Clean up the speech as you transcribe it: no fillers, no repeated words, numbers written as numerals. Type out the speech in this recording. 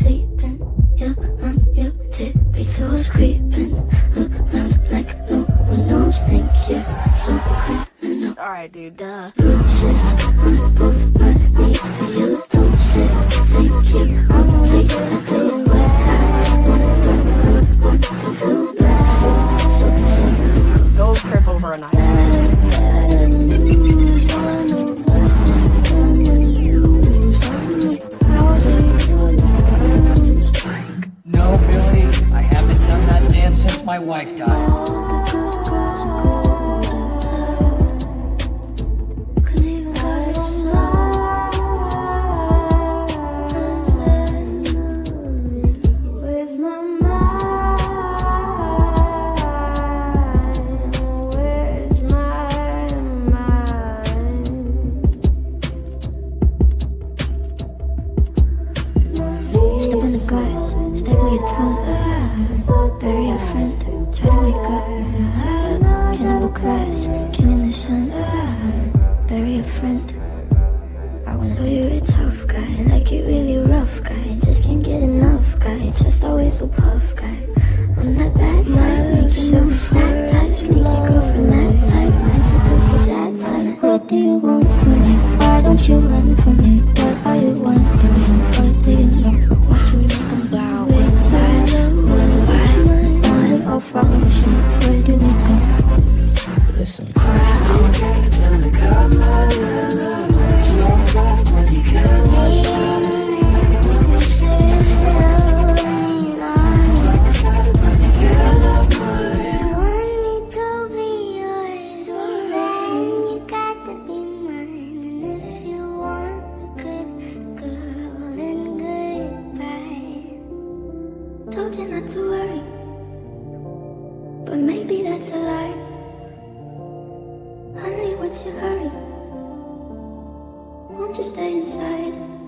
sleeping, you on your tippy toes, creeping around like no one knows. Think you're so criminal. Alright, dude. Duh. Bruises on both my knees, but you don't sit. Thank you, oh please, I do what I want to do. Bless you, so go cripple for a night. No, Billy, I haven't done that dance since my wife died. Honey, what's your hurry? Won't you stay inside?